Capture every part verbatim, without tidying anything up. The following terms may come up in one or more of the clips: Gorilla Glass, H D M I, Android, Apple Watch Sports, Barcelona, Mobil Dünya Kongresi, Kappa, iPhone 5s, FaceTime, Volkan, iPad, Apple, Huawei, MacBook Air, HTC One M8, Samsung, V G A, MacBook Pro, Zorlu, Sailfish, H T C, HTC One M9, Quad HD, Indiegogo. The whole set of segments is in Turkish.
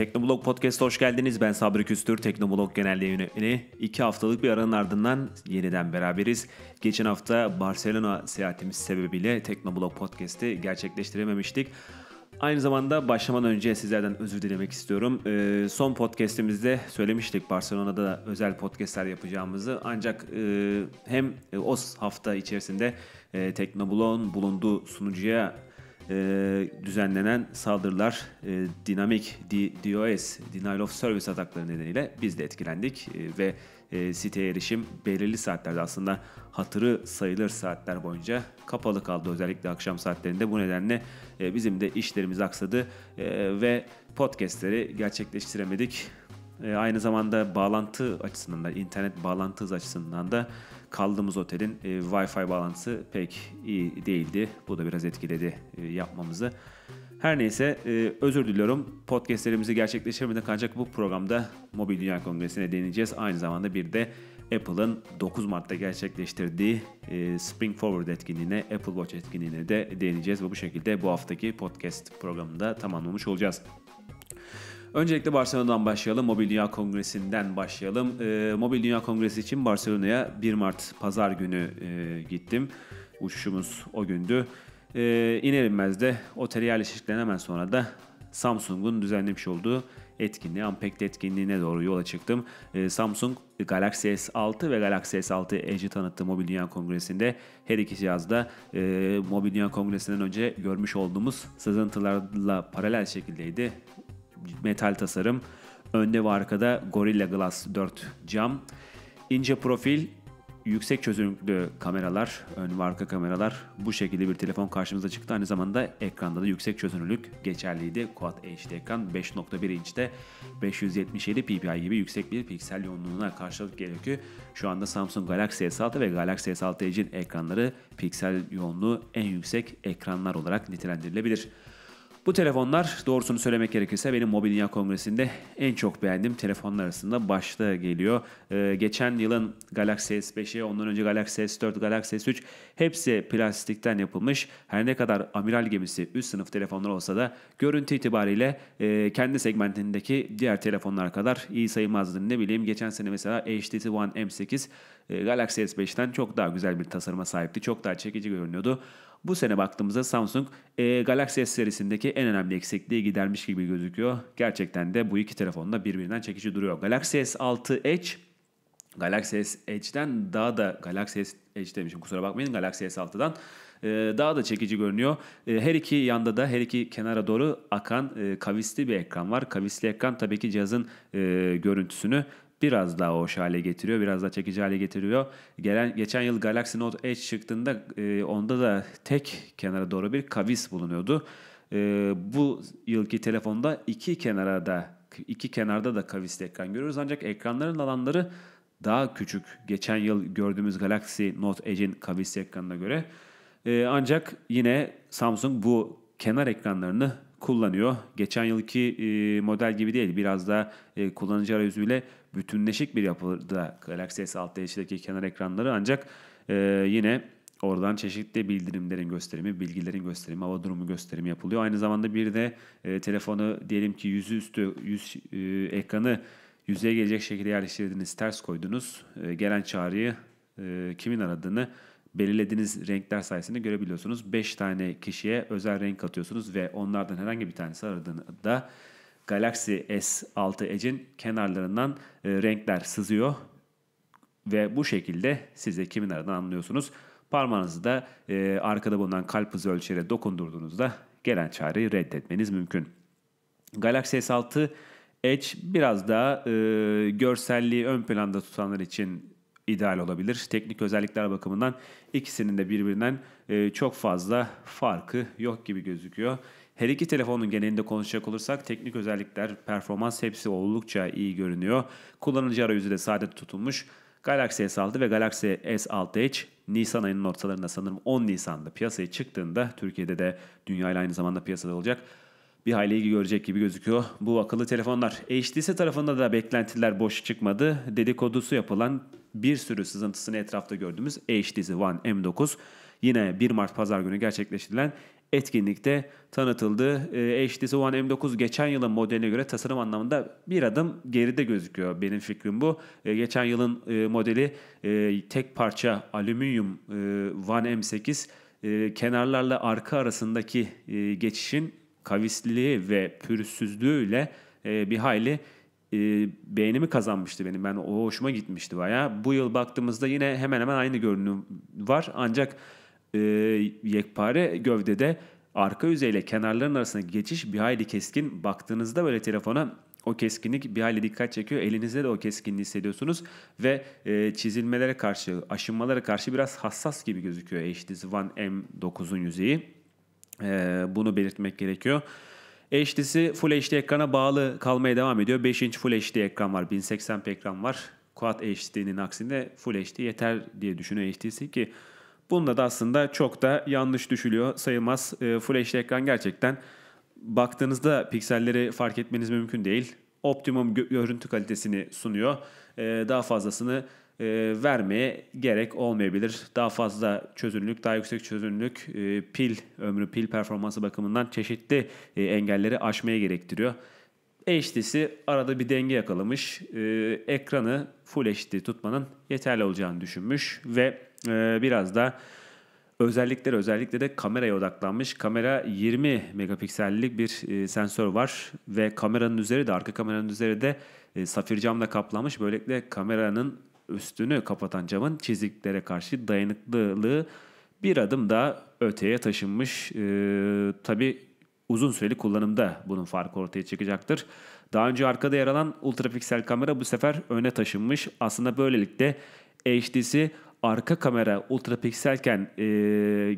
Teknoblog Podcast'a hoş geldiniz. Ben Sabri Köstür, Teknoblog Genel Yayın Yönetmeni. İki haftalık bir aranın ardından yeniden beraberiz. Geçen hafta Barcelona seyahatimiz sebebiyle Teknoblog Podcast'i gerçekleştirememiştik. Aynı zamanda başlamadan önce sizlerden özür dilemek istiyorum. Ee, son podcast'imizde söylemiştik Barcelona'da özel podcast'ler yapacağımızı. Ancak e, hem e, o hafta içerisinde e, Teknoblog'un bulunduğu sunucuya e, düzenlenen saldırılar, e, dinamik D O S, Denial of Service atakları nedeniyle biz de etkilendik e, ve e, siteye erişim belirli saatlerde, aslında hatırı sayılır saatler boyunca kapalı kaldı, özellikle akşam saatlerinde. Bu nedenle e, bizim de işlerimiz aksadı e, ve podcastleri gerçekleştiremedik. E, aynı zamanda bağlantı açısından da, internet bağlantısı açısından da kaldığımız otelin e, Wi-Fi bağlantısı pek iyi değildi. Bu da biraz etkiledi e, yapmamızı. Her neyse e, özür diliyorum. Podcastlerimizi gerçekleştirmeden, ancak bu programda Mobil Dünya Kongresi'ne değineceğiz. Aynı zamanda bir de Apple'ın dokuz Mart'ta gerçekleştirdiği e, Spring Forward etkinliğine, Apple Watch etkinliğine de değineceğiz. Ve bu şekilde bu haftaki podcast programını da tamamlamış olacağız. Öncelikle Barcelona'dan başlayalım. Mobil Dünya Kongresi'nden başlayalım. E, Mobil Dünya Kongresi için Barcelona'ya bir Mart Pazar günü e, gittim. Uçuşumuz o gündü. E, iner inmez de otele yerleştikten hemen sonra da Samsung'un düzenlemiş olduğu etkinliğe, Unpacked etkinliğine doğru yola çıktım. E, Samsung Galaxy S altı ve Galaxy S altı Edge'i tanıttı Mobil Dünya Kongresi'nde. Her iki cihazda e, Mobil Dünya Kongresi'nden önce görmüş olduğumuz sızıntılarla paralel şekildeydi. Metal tasarım, önde ve arkada Gorilla Glass dört cam, ince profil, yüksek çözünürlüklü kameralar, ön ve arka kameralar, bu şekilde bir telefon karşımıza çıktı. Aynı zamanda ekranda da yüksek çözünürlük geçerliydi. Quad H D ekran, beş nokta bir inçte beş yüz yetmiş yedi p p i gibi yüksek bir piksel yoğunluğuna karşılık geliyor ki şu anda Samsung Galaxy S altı ve Galaxy S altı Edge'in ekranları piksel yoğunluğu en yüksek ekranlar olarak nitelendirilebilir. Bu telefonlar, doğrusunu söylemek gerekirse, benim Mobil Dünya Kongresi'nde en çok beğendiğim telefonlar arasında başta geliyor. Ee, geçen yılın Galaxy S beşi, ondan önce Galaxy S dört, Galaxy S üç hepsi plastikten yapılmış. Her ne kadar amiral gemisi üst sınıf telefonlar olsa da görüntü itibariyle e, kendi segmentindeki diğer telefonlar kadar iyi sayılmazdı. Ne bileyim, geçen sene mesela H T C One M sekiz e, Galaxy S beşten çok daha güzel bir tasarıma sahipti. Çok daha çekici görünüyordu. Bu sene baktığımızda Samsung e, Galaxy S serisindeki en önemli eksikliği gidermiş gibi gözüküyor. Gerçekten de bu iki telefon da birbirinden çekici duruyor. Galaxy S altı Edge, Galaxy S Edge'den daha da, Galaxy S Edge demişim kusura bakmayın, Galaxy S altıdan e, daha da çekici görünüyor. E, her iki yanda da, her iki kenara doğru akan e, kavisli bir ekran var. Kavisli ekran tabii ki cihazın e, görüntüsünü biraz daha hoş hale getiriyor, biraz daha çekici hale getiriyor. Gelen, geçen yıl Galaxy Note Edge çıktığında e, onda da tek kenara doğru bir kavis bulunuyordu. E, bu yılki telefonda iki kenara da, iki kenarda da kavisli ekran görüyoruz. Ancak ekranların alanları daha küçük. Geçen yıl gördüğümüz Galaxy Note Edge'in kavisli ekranına göre. E, ancak yine Samsung bu kenar ekranlarını kullanıyor. Geçen yılki e, model gibi değil, biraz daha e, kullanıcı arayüzüyle bütünleşik bir yapıda Galaxy S altı Edge'deki kenar ekranları, ancak e, yine oradan çeşitli bildirimlerin gösterimi, bilgilerin gösterimi, hava durumu gösterimi yapılıyor. Aynı zamanda bir de e, telefonu diyelim ki yüzü üstü, yüz e, ekranı yüzeye gelecek şekilde yerleştirdiniz, ters koydunuz. E, gelen çağrıyı, e, kimin aradığını belirlediğiniz renkler sayesinde görebiliyorsunuz. beş tane kişiye özel renk atıyorsunuz ve onlardan herhangi bir tanesi aradığında Galaxy S altı Edge'in kenarlarından e, renkler sızıyor ve bu şekilde siz de kimin aradığını anlıyorsunuz. Parmağınızı da e, arkada bulunan kalp hızı ölçeriyle dokundurduğunuzda gelen çağrıyı reddetmeniz mümkün. Galaxy S altı Edge biraz daha e, görselliği ön planda tutanlar için ideal olabilir. Teknik özellikler bakımından ikisinin de birbirinden e, çok fazla farkı yok gibi gözüküyor. Her iki telefonun genelinde konuşacak olursak teknik özellikler, performans hepsi oldukça iyi görünüyor. Kullanıcı arayüzü de sade tutulmuş. Galaxy S altı ve Galaxy S altı Edge Nisan ayının ortalarında, sanırım on Nisan'da piyasaya çıktığında, Türkiye'de de dünyayla aynı zamanda piyasada olacak, bir hayli ilgi görecek gibi gözüküyor bu akıllı telefonlar. H T C tarafında da beklentiler boş çıkmadı. Dedikodusu yapılan bir sürü sızıntısını etrafta gördüğümüz H T C One M dokuz, yine bir Mart Pazar günü gerçekleştirilen etkinlikte tanıtıldı. E, H T C One M dokuz geçen yılın modeline göre tasarım anlamında bir adım geride gözüküyor. Benim fikrim bu. E, geçen yılın e, modeli e, tek parça alüminyum e, One M sekiz e, kenarlarla arka arasındaki e, geçişin kavisli ve pürüzsüzlüğüyle e, bir hayli e, beğenimi kazanmıştı benim. Ben o hoşuma gitmişti bayağı. Bu yıl baktığımızda yine hemen hemen aynı görünüm var. Ancak e, yekpare gövdede arka yüzeyle kenarların arasındaki geçiş bir hayli keskin. Baktığınızda böyle telefona o keskinlik bir hayli dikkat çekiyor. Elinizde de o keskinliği hissediyorsunuz ve e, çizilmelere karşı, aşınmalara karşı biraz hassas gibi gözüküyor H T C One M dokuzun yüzeyi. Ee, bunu belirtmek gerekiyor. H T C Full H D ekrana bağlı kalmaya devam ediyor. beş inç Full H D ekran var. bin seksen p ekran var. Quad H D'nin aksine Full H D yeter diye düşünüyor H T C ki bunda da aslında çok da yanlış düşülüyor sayılmaz. Ee, Full H D ekran gerçekten baktığınızda pikselleri fark etmeniz mümkün değil. Optimum görüntü kalitesini sunuyor. Ee, daha fazlasını E, vermeye gerek olmayabilir. Daha fazla çözünürlük, daha yüksek çözünürlük e, pil ömrü, pil performansı bakımından çeşitli e, engelleri aşmaya gerektiriyor. H D'si arada bir denge yakalamış. E, ekranı Full H D tutmanın yeterli olacağını düşünmüş ve e, biraz da özellikleri özellikle de kameraya odaklanmış. Kamera yirmi megapiksellik bir e, sensör var ve kameranın üzeri de arka kameranın üzeri de e, safir camla kaplanmış. Böylelikle kameranın üstünü kapatan camın çiziklere karşı dayanıklılığı bir adım daha öteye taşınmış. Ee, tabii uzun süreli kullanımda bunun farkı ortaya çıkacaktır. Daha önce arkada yer alan ultrapiksel kamera bu sefer öne taşınmış. Aslında böylelikle H D'si arka kamera ultrapikselken e,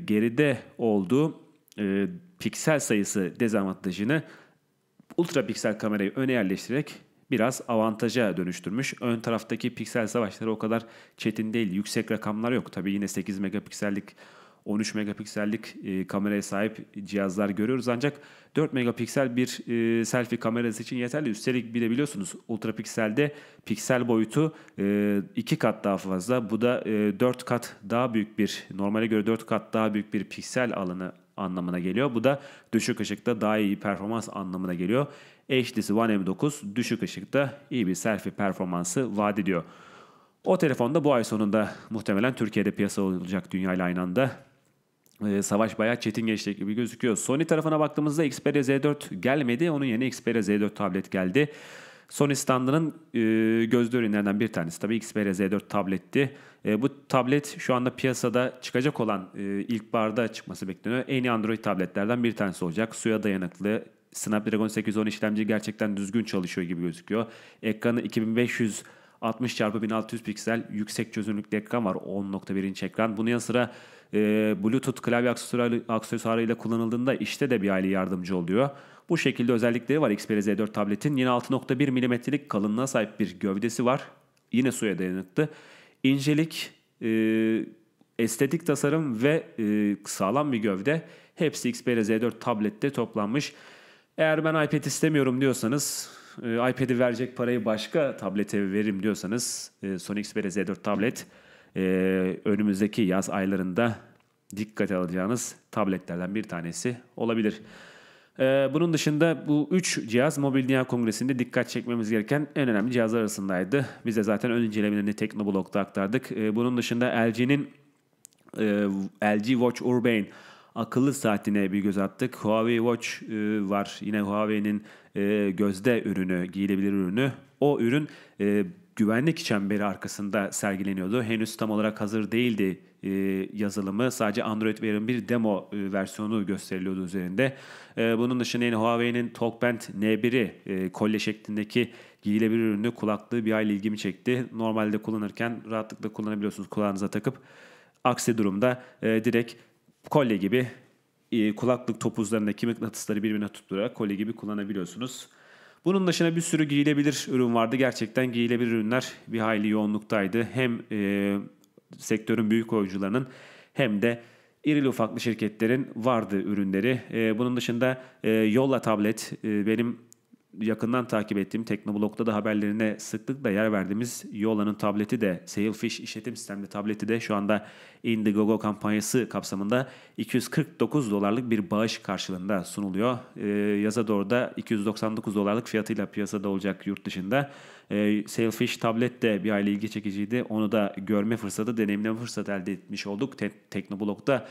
geride olduğu e, piksel sayısı dezavantajını ultrapiksel kamerayı öne yerleştirerek biraz avantaja dönüştürmüş. Ön taraftaki piksel savaşları o kadar çetin değil. Yüksek rakamlar yok. Tabii yine sekiz megapiksellik, on üç megapiksellik e, kameraya sahip cihazlar görüyoruz. Ancak dört megapiksel bir e, selfie kamerası için yeterli. Üstelik bilebiliyorsunuz ultrapikselde piksel boyutu e, iki kat daha fazla. Bu da e, dört kat daha büyük bir, normale göre dört kat daha büyük bir piksel alanı anlamına geliyor. Bu da düşük ışıkta daha iyi performans anlamına geliyor. H T C One M dokuz düşük ışıkta iyi bir selfie performansı vaat ediyor. O telefonda bu ay sonunda muhtemelen Türkiye'de piyasa olacak dünyayla aynı anda. Ee, savaş bayağı çetin geçecek gibi gözüküyor. Sony tarafına baktığımızda Xperia Z dört gelmedi. Onun yerine Xperia Z dört tablet geldi. Sony standının e, gözde ürünlerinden bir tanesi tabii Xperia Z dört tabletti. E, bu tablet şu anda piyasada çıkacak olan e, ilkbaharda çıkması bekleniyor. En iyi Android tabletlerden bir tanesi olacak. Suya dayanıklı. Snapdragon sekiz yüz on işlemci gerçekten düzgün çalışıyor gibi gözüküyor. Ekranı iki bin beş yüz altmış çarpı bin altı yüz piksel yüksek çözünürlükte ekran var. on nokta bir inç ekran. Bunun yanı sıra e, Bluetooth klavye aksesuarı, aksesuarıyla kullanıldığında işte de bir aile yardımcı oluyor. Bu şekilde özellikleri var Xperia Z dört tabletin. Yine altı nokta bir milimetrelik kalınlığa sahip bir gövdesi var. Yine suya dayanıklı. İncelik, e, estetik tasarım ve e, sağlam bir gövde. Hepsi Xperia Z dört tablette toplanmış. Eğer ben iPad istemiyorum diyorsanız, e, iPad'i verecek parayı başka tablete veririm diyorsanız e, Sony Xperia Z dört tablet e, önümüzdeki yaz aylarında dikkate alacağınız tabletlerden bir tanesi olabilir. Bunun dışında bu üç cihaz Mobil Dünya Kongresi'nde dikkat çekmemiz gereken en önemli cihazlar arasındaydı. Biz de zaten ön incelemelerini Teknoblog'da aktardık. Bunun dışında L G'nin L G Watch Urbane akıllı saatine bir göz attık. Huawei Watch var. Yine Huawei'nin gözde ürünü, giyilebilir ürünü. O ürün güvenlik çemberi arkasında sergileniyordu. Henüz tam olarak hazır değildi yazılımı. Sadece Android Wear'ın bir demo versiyonu gösteriliyordu üzerinde. Bunun dışında yine Huawei'nin TalkBand N biri kolye şeklindeki giyilebilir ürünü, kulaklığı bir hayli ilgimi çekti. Normalde kullanırken rahatlıkla kullanabiliyorsunuz, kulağınıza takıp. Aksi durumda direkt kolye gibi kulaklık topuzlarındaki mıknatısları birbirine tutturarak kolye gibi kullanabiliyorsunuz. Bunun dışında bir sürü giyilebilir ürün vardı. Gerçekten giyilebilir ürünler bir hayli yoğunluktaydı. Hem e, sektörün büyük oyuncularının hem de irili ufaklı şirketlerin vardı ürünleri. E, bunun dışında e, Jolla Tablet e, benim yakından takip ettiğim, Teknoblog'da da haberlerine sıklıkla yer verdiğimiz Yolla'nın tableti de, Sailfish işletim sistemli tableti de şu anda Indiegogo kampanyası kapsamında iki yüz kırk dokuz dolarlık bir bağış karşılığında sunuluyor. Ee, yaza doğru da iki yüz doksan dokuz dolarlık fiyatıyla piyasada olacak yurt dışında. Ee, Sailfish tablet de bir aile ilgi çekiciydi. Onu da görme fırsatı, deneyimleme fırsatı elde etmiş olduk. Te- Teknoblog'da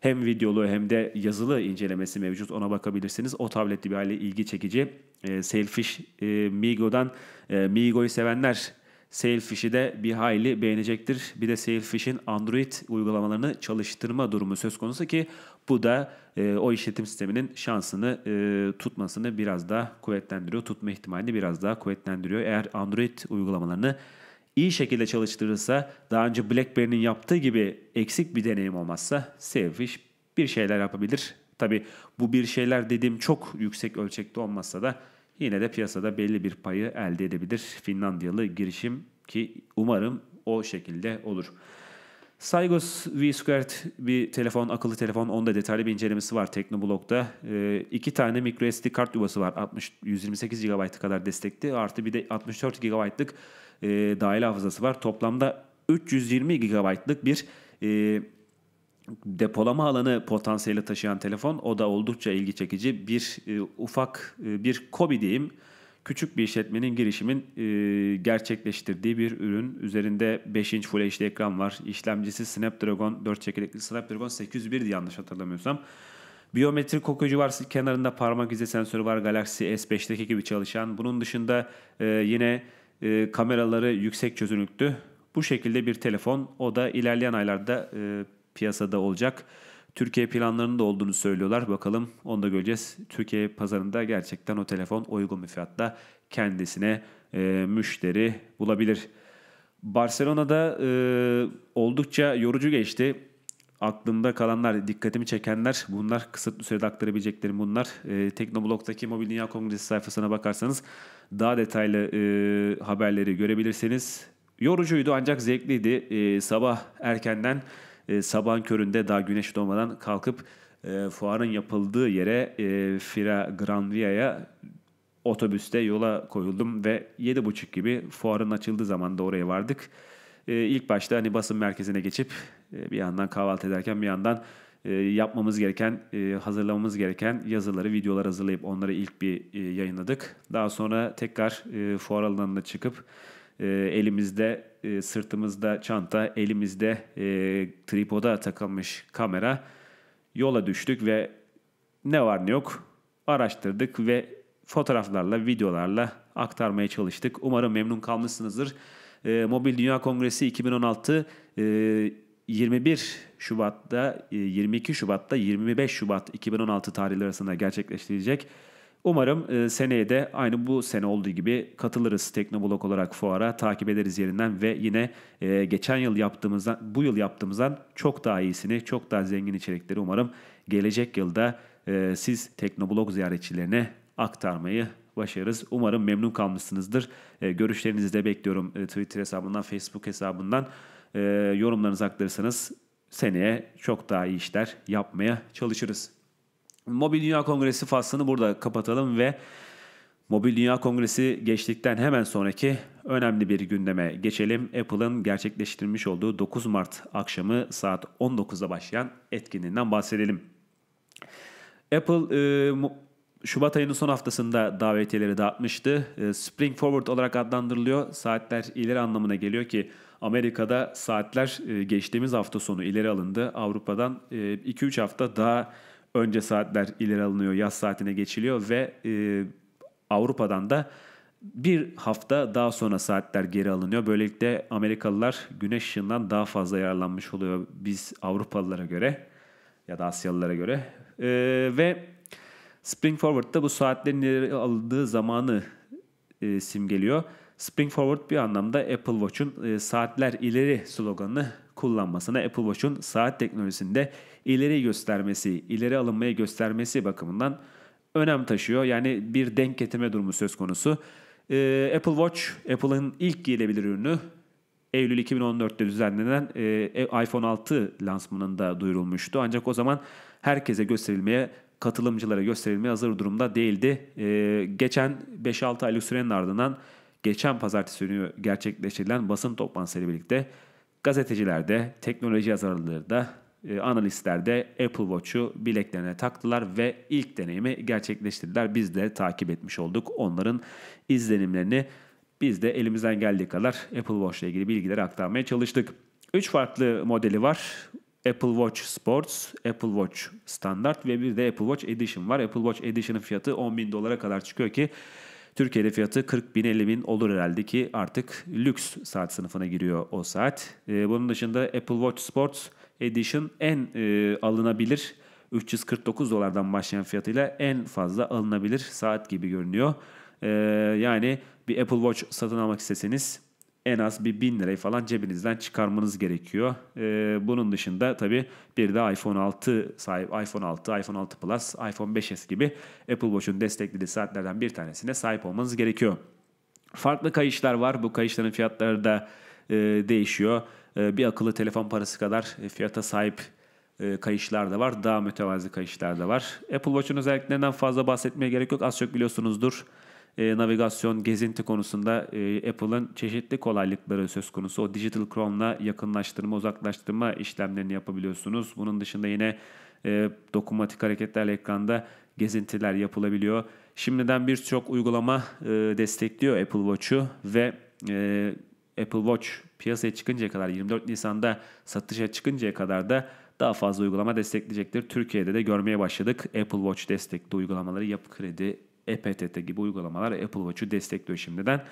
hem videolu hem de yazılı incelemesi mevcut. Ona bakabilirsiniz. O tabletli bir hali ilgi çekici. E, Sailfish e, Migo'dan e, Migo'yu sevenler Sailfish'i de bir hayli beğenecektir. Bir de Sailfish'in Android uygulamalarını çalıştırma durumu söz konusu ki bu da e, o işletim sisteminin şansını e, tutmasını biraz daha kuvvetlendiriyor. Tutma ihtimalini biraz daha kuvvetlendiriyor. Eğer Android uygulamalarını İyi şekilde çalıştırırsa, daha önce BlackBerry'nin yaptığı gibi eksik bir deneyim olmazsa Sailfish bir şeyler yapabilir. Tabi bu bir şeyler dediğim çok yüksek ölçekte olmazsa da yine de piyasada belli bir payı elde edebilir Finlandiyalı girişim, ki umarım o şekilde olur. Saygus V iki bir telefon, akıllı telefon. Onda detaylı bir incelemesi var Teknoblog'da. Ee, iki tane microSD kart yuvası var. altmış, yüz yirmi sekiz gigabayt kadar destekli. Artı bir de altmış dört gigabaytlık e, dahil hafızası var. Toplamda üç yüz yirmi gigabaytlık bir e, depolama alanı potansiyeli taşıyan telefon. O da oldukça ilgi çekici. Bir e, ufak e, bir kobi diyeyim. Küçük bir işletmenin, girişimin e, gerçekleştirdiği bir ürün. Üzerinde beş inç Full H D ekran var. İşlemcisi Snapdragon dört çekirdekli Snapdragon sekiz yüz bir yanlış hatırlamıyorsam. Biyometrik okuyucu var. Kenarında parmak izi sensörü var. Galaxy S beş'teki gibi çalışan. Bunun dışında e, yine e, kameraları yüksek çözünürlüklü. Bu şekilde bir telefon. O da ilerleyen aylarda e, piyasada olacak. Türkiye planlarının da olduğunu söylüyorlar. Bakalım, onu da göreceğiz. Türkiye pazarında gerçekten o telefon uygun bir fiyatla kendisine e, müşteri bulabilir. Barcelona'da e, oldukça yorucu geçti. Aklımda kalanlar, dikkatimi çekenler bunlar. Kısıtlı sürede aktarabileceklerim bunlar. E, Teknoblog'daki Mobil Dünya Kongresi sayfasına bakarsanız daha detaylı e, haberleri görebilirsiniz. Yorucuydu ancak zevkliydi. E, sabah erkenden E, sabahın köründe daha güneş doğmadan kalkıp e, fuarın yapıldığı yere e, Fira Gran Via'ya otobüste yola koyuldum ve yedi buçuk gibi fuarın açıldığı zaman da oraya vardık. E, ilk başta hani basın merkezine geçip e, bir yandan kahvaltı ederken bir yandan e, yapmamız gereken, e, hazırlamamız gereken yazıları, videolar hazırlayıp onları ilk bir e, yayınladık. Daha sonra tekrar e, fuar alanına çıkıp e, elimizde E, sırtımızda çanta, elimizde e, tripoda takılmış kamera yola düştük ve ne var ne yok araştırdık ve fotoğraflarla, videolarla aktarmaya çalıştık. Umarım memnun kalmışsınızdır. E, Mobil Dünya Kongresi iki bin on altı e, yirmi bir Şubat'ta, e, yirmi iki Şubat'ta, yirmi beş Şubat iki bin on altı tarihleri arasında gerçekleştirilecek. Umarım e, seneye de aynı bu sene olduğu gibi katılırız Teknoblog olarak fuara, takip ederiz yerinden ve yine e, geçen yıl yaptığımızdan, bu yıl yaptığımızdan çok daha iyisini, çok daha zengin içerikleri umarım gelecek yılda e, siz Teknoblog ziyaretçilerine aktarmayı başarırız. Umarım memnun kalmışsınızdır. E, görüşlerinizi de bekliyorum e, Twitter hesabından, Facebook hesabından. E, yorumlarınızı aktarırsanız seneye çok daha iyi işler yapmaya çalışırız. Mobil Dünya Kongresi faslını burada kapatalım ve Mobil Dünya Kongresi geçtikten hemen sonraki önemli bir gündeme geçelim. Apple'ın gerçekleştirmiş olduğu dokuz Mart akşamı saat on dokuzda başlayan etkinliğinden bahsedelim. Apple Şubat ayının son haftasında davetiyeleri dağıtmıştı. Spring Forward olarak adlandırılıyor. Saatler ileri anlamına geliyor ki Amerika'da saatler geçtiğimiz hafta sonu ileri alındı. Avrupa'dan iki üç hafta daha önce saatler ileri alınıyor, yaz saatine geçiliyor ve e, Avrupa'dan da bir hafta daha sonra saatler geri alınıyor. Böylelikle Amerikalılar güneş ışığından daha fazla yararlanmış oluyor biz Avrupalılara göre ya da Asyalılara göre. E, ve Spring Forward'da bu saatlerin ileri alındığı zamanı e, simgeliyor. Spring Forward bir anlamda Apple Watch'un e, saatler ileri sloganını kullanmasına, Apple Watch'un saat teknolojisinde ileri göstermesi, ileri alınmaya göstermesi bakımından önem taşıyor. Yani bir denk getirme durumu söz konusu. Ee, Apple Watch, Apple'ın ilk giyilebilir ürünü. Eylül iki bin on dörtte düzenlenen e, iPhone altı lansmanında duyurulmuştu. Ancak o zaman herkese gösterilmeye katılımcılara gösterilmeye hazır durumda değildi. Ee, geçen beş altı aylık sürenin ardından geçen pazartesi günü gerçekleştirilen basın toplantısıyla birlikte gazeteciler de, teknoloji yazarları da, e, analistler de Apple Watch'u bileklerine taktılar ve ilk deneyimi gerçekleştirdiler. Biz de takip etmiş olduk onların izlenimlerini. Biz de elimizden geldiği kadar Apple Watch ile ilgili bilgileri aktarmaya çalıştık. üç farklı modeli var. Apple Watch Sports, Apple Watch Standart ve bir de Apple Watch Edition var. Apple Watch Edition'ın fiyatı on bin dolara kadar çıkıyor ki Türkiye'de fiyatı kırk bin elli bin olur herhalde ki artık lüks saat sınıfına giriyor o saat. Ee, bunun dışında Apple Watch Sports Edition en e, alınabilir, üç yüz kırk dokuz dolardan başlayan fiyatıyla en fazla alınabilir saat gibi görünüyor. Ee, yani bir Apple Watch satın almak isteseniz en az bir bin lirayı falan cebinizden çıkarmanız gerekiyor. Ee, bunun dışında tabii bir de iPhone altı sahip, iPhone altı, iPhone altı Plus, iPhone beş S gibi Apple Watch'un desteklediği saatlerden bir tanesine sahip olmanız gerekiyor. Farklı kayışlar var. Bu kayışların fiyatları da e, değişiyor. E, bir akıllı telefon parası kadar fiyata sahip e, kayışlar da var. Daha mütevazi kayışlar da var. Apple Watch'un özelliklerinden fazla bahsetmeye gerek yok. Az çok biliyorsunuzdur. E, navigasyon, gezinti konusunda e, Apple'ın çeşitli kolaylıkları söz konusu. O Digital Chrome'la yakınlaştırma, uzaklaştırma işlemlerini yapabiliyorsunuz. Bunun dışında yine e, dokunmatik hareketlerle ekranda gezintiler yapılabiliyor. Şimdiden birçok uygulama e, destekliyor Apple Watch'u ve e, Apple Watch piyasaya çıkıncaya kadar, yirmi dört Nisan'da satışa çıkıncaya kadar da daha fazla uygulama destekleyecektir. Türkiye'de de görmeye başladık. Apple Watch destekli uygulamaları, Yapı Kredi, E P T T gibi uygulamalar Apple Watch'u destekliyor şimdiden.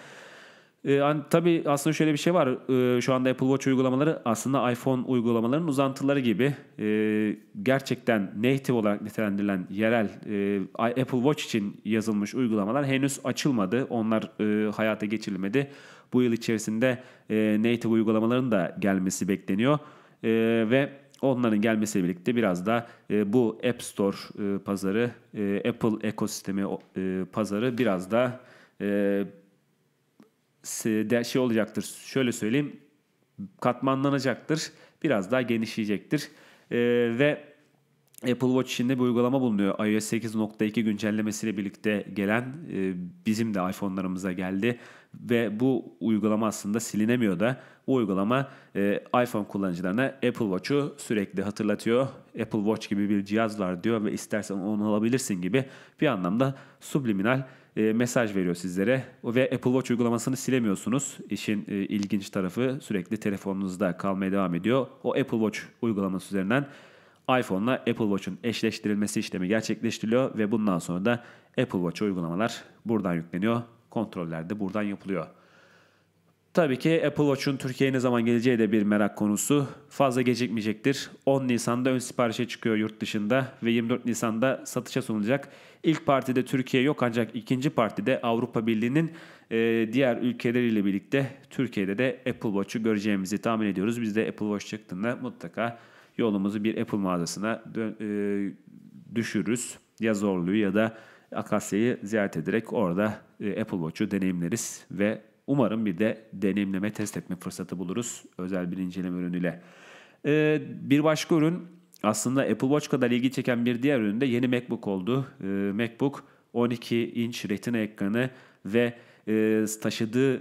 Ee, an, tabii aslında şöyle bir şey var. Ee, şu anda Apple Watch uygulamaları aslında iPhone uygulamalarının uzantıları gibi. Ee, gerçekten native olarak nitelendirilen yerel e, Apple Watch için yazılmış uygulamalar henüz açılmadı. Onlar e, hayata geçirilmedi. Bu yıl içerisinde e, native uygulamaların da gelmesi bekleniyor. E, ve onların gelmesiyle birlikte biraz da e, bu App Store e, pazarı, e, Apple ekosistemi e, pazarı biraz da e, şey olacaktır. Şöyle söyleyeyim, katmanlanacaktır, biraz daha genişleyecektir. E, ve Apple Watch içinde bir uygulama bulunuyor. iOS sekiz nokta iki güncellemesiyle birlikte gelen, e, bizim de iPhone'larımıza geldi. Ve bu uygulama aslında silinemiyor da. Bu uygulama e, iPhone kullanıcılarına Apple Watch'u sürekli hatırlatıyor. Apple Watch gibi bir cihaz var diyor ve istersen onu alabilirsin gibi bir anlamda subliminal e, mesaj veriyor sizlere. Ve Apple Watch uygulamasını silemiyorsunuz. İşin e, ilginç tarafı sürekli telefonunuzda kalmaya devam ediyor. O Apple Watch uygulaması üzerinden iPhone'la Apple Watch'un eşleştirilmesi işlemi gerçekleştiriliyor ve bundan sonra da Apple Watch uygulamalar buradan yükleniyor. Kontroller de buradan yapılıyor. Tabii ki Apple Watch'un Türkiye'ye ne zaman geleceği de bir merak konusu. Fazla gecikmeyecektir. on Nisan'da ön siparişe çıkıyor yurt dışında ve yirmi dört Nisan'da satışa sunulacak. İlk partide Türkiye yok, ancak ikinci partide Avrupa Birliği'nin e, diğer ülkeleriyle birlikte Türkiye'de de Apple Watch'u göreceğimizi tahmin ediyoruz. Biz de Apple Watch çıktığında mutlaka yolumuzu bir Apple mağazasına dö- e, düşürürüz. Ya Zorlu'yu ya da Akasya'yı ziyaret ederek orada e, Apple Watch'u deneyimleriz ve umarım bir de deneyimleme, test etme fırsatı buluruz özel bir inceleme ürünüyle. Ee, bir başka ürün, aslında Apple Watch kadar ilgi çeken bir diğer ürün de yeni MacBook oldu. Ee, MacBook on iki inç retina ekranı ve e, taşıdığı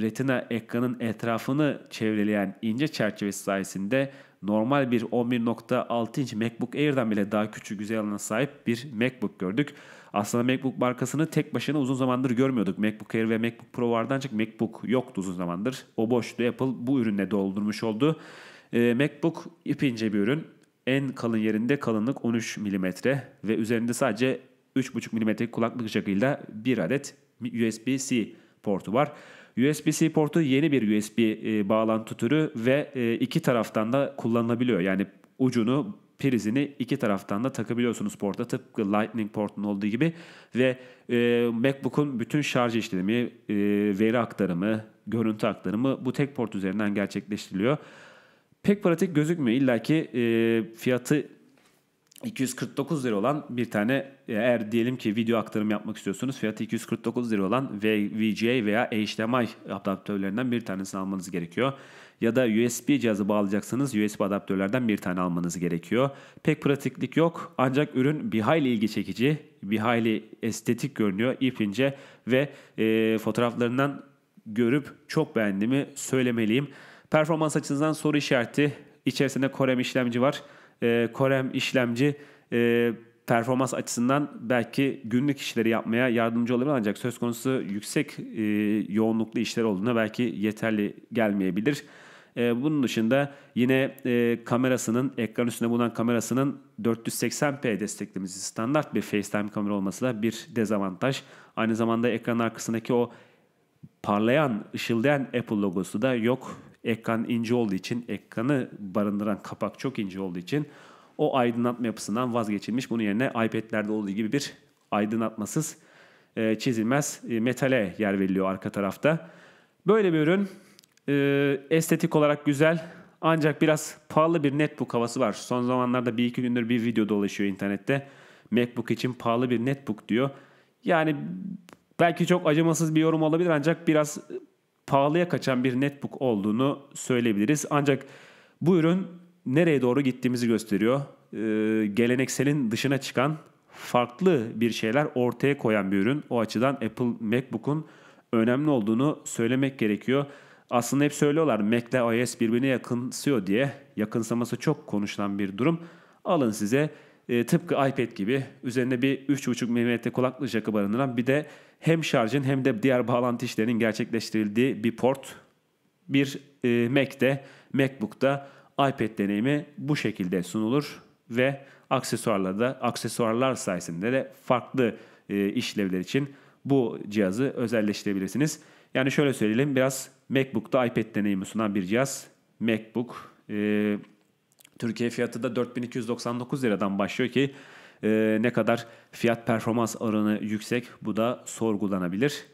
retina ekranın etrafını çevreleyen ince çerçevesi sayesinde normal bir on bir nokta altı inç MacBook Air'dan bile daha küçük yüzey alanına sahip bir MacBook gördük. Aslında MacBook markasını tek başına uzun zamandır görmüyorduk. MacBook Air ve MacBook Pro vardı ancak MacBook yoktu uzun zamandır. O boşluğu Apple bu ürünle doldurmuş oldu. Ee, MacBook ipince bir ürün. En kalın yerinde kalınlık on üç milimetre ve üzerinde sadece üç buçuk milimetrelik kulaklık jackıyla bir adet U S B C portu var. U S B C portu yeni bir U S B e, bağlantı türü ve e, iki taraftan da kullanılabiliyor. Yani ucunu, prizini iki taraftan da takabiliyorsunuz porta, tıpkı Lightning portunun olduğu gibi. Ve e, MacBook'un bütün şarj işlemi, e, veri aktarımı, görüntü aktarımı bu tek port üzerinden gerçekleştiriliyor. Pek pratik gözükmüyor. İlla ki e, fiyatı iki yüz kırk dokuz lira olan bir tane, eğer diyelim ki video aktarım yapmak istiyorsanız fiyatı iki yüz kırk dokuz lira olan V G A veya H D M I adaptörlerinden bir tanesini almanız gerekiyor. Ya da U S B cihazı bağlayacaksanız U S B adaptörlerden bir tane almanız gerekiyor. Pek pratiklik yok ancak ürün bir hayli ilgi çekici, bir hayli estetik görünüyor, ip ince ve e, fotoğraflarından görüp çok beğendiğimi söylemeliyim. Performans açısından soru işareti, içerisinde Corem işlemci var. E, Corem işlemci e, performans açısından belki günlük işleri yapmaya yardımcı olabilir ancak söz konusu yüksek e, yoğunluklu işler olduğunda belki yeterli gelmeyebilir. E, bunun dışında yine e, kamerasının, ekran üstünde bulunan kamerasının dört yüz seksen p desteklemesi, standart bir FaceTime kamera olması da bir dezavantaj. Aynı zamanda ekranın arkasındaki o parlayan, ışıldayan Apple logosu da yok. Ekran ince olduğu için, ekranı barındıran kapak çok ince olduğu için o aydınlatma yapısından vazgeçilmiş. Bunun yerine iPad'lerde olduğu gibi bir aydınlatmasız, çizilmez metale yer veriliyor arka tarafta. Böyle bir ürün estetik olarak güzel ancak biraz pahalı bir netbook havası var. Son zamanlarda bir iki gündür bir video dolaşıyor internette. MacBook için pahalı bir netbook diyor. Yani belki çok acımasız bir yorum olabilir ancak biraz pahalıya kaçan bir netbook olduğunu söyleyebiliriz. Ancak bu ürün nereye doğru gittiğimizi gösteriyor. Ee, gelenekselin dışına çıkan, farklı bir şeyler ortaya koyan bir ürün. O açıdan Apple MacBook'un önemli olduğunu söylemek gerekiyor. Aslında hep söylüyorlar Mac ile iOS birbirine yakınsıyor diye. Yakınsaması çok konuşulan bir durum. Alın size e, tıpkı iPad gibi üzerine bir üç buçuk milimetre kulaklık jackı barındıran bir de hem şarjın hem de diğer bağlantı işlerinin gerçekleştirildiği bir port. Bir e, Mac'de, MacBook'ta iPad deneyimi bu şekilde sunulur ve aksesuarlarda, aksesuarlar sayesinde de farklı e, işlevler için bu cihazı özelleştirebilirsiniz. Yani şöyle söyleyelim, biraz MacBook'ta iPad deneyimi sunan bir cihaz. MacBook e, Türkiye fiyatı da dört bin iki yüz doksan dokuz liradan başlıyor ki Ee, ne kadar fiyat performans oranı yüksek, bu da sorgulanabilir.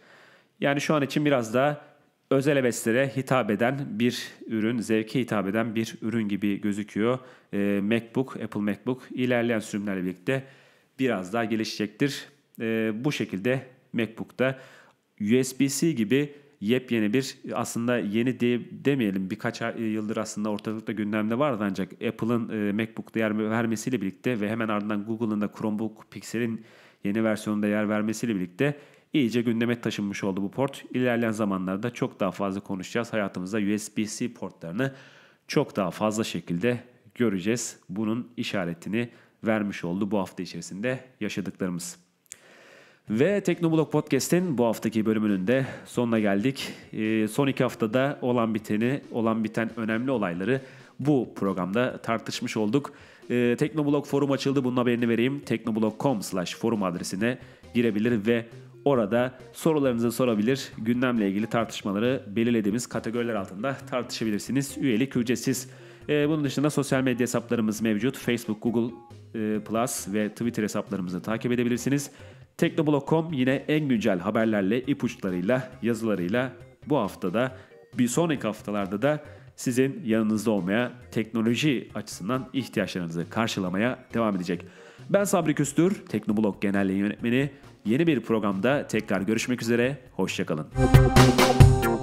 Yani şu an için biraz daha özel heveslere hitap eden bir ürün, zevke hitap eden bir ürün gibi gözüküyor. Ee, MacBook, Apple MacBook ilerleyen sürümlerle birlikte biraz daha gelişecektir. Ee, bu şekilde MacBook'ta U S B-C gibi yepyeni bir, aslında yeni de, demeyelim birkaç yıldır aslında ortalıkta gündemde vardı ancak Apple'ın e, MacBook'ta yer vermesiyle birlikte ve hemen ardından Google'ın da Chromebook Pixel'in yeni versiyonunda yer vermesiyle birlikte iyice gündeme taşınmış oldu bu port. İlerleyen zamanlarda çok daha fazla konuşacağız. Hayatımızda U S B-C portlarını çok daha fazla şekilde göreceğiz. Bunun işaretini vermiş oldu bu hafta içerisinde yaşadıklarımız. Ve Teknoblog Podcast'in bu haftaki bölümünün de sonuna geldik. Ee, son iki haftada olan biteni, olan biten önemli olayları bu programda tartışmış olduk. Ee, Teknoblog forum açıldı. Bunun haberini vereyim. teknoblog nokta com slash forum adresine girebilir ve orada sorularınızı sorabilir. Gündemle ilgili tartışmaları belirlediğimiz kategoriler altında tartışabilirsiniz. Üyelik ücretsiz. Ee, bunun dışında sosyal medya hesaplarımız mevcut. Facebook, Google e, Plus ve Twitter hesaplarımızı takip edebilirsiniz. Teknoblog nokta com yine en güncel haberlerle, ipuçlarıyla, yazılarıyla bu haftada, bir sonraki haftalarda da sizin yanınızda olmaya, teknoloji açısından ihtiyaçlarınızı karşılamaya devam edecek. Ben Sabri Köstür, Teknoblog Genel Yayın Yönetmeni. Yeni bir programda tekrar görüşmek üzere, hoşçakalın.